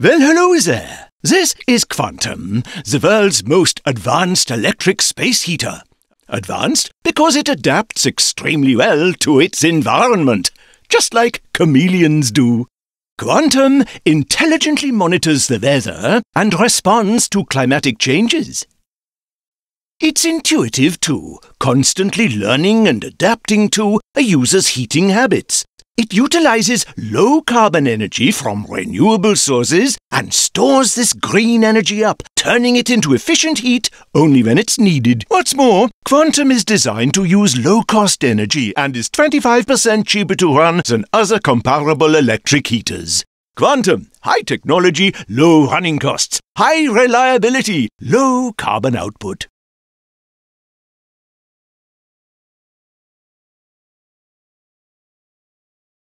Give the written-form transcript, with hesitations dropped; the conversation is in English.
Well, hello there. This is Quantum, the world's most advanced electric space heater. Advanced because it adapts extremely well to its environment, just like chameleons do. Quantum intelligently monitors the weather and responds to climatic changes. It's intuitive too, constantly learning and adapting to a user's heating habits. It utilizes low-carbon energy from renewable sources and stores this green energy up, turning it into efficient heat only when it's needed. What's more, Quantum is designed to use low-cost energy and is 25% cheaper to run than other comparable electric heaters. Quantum, high technology, low running costs, high reliability, low carbon output.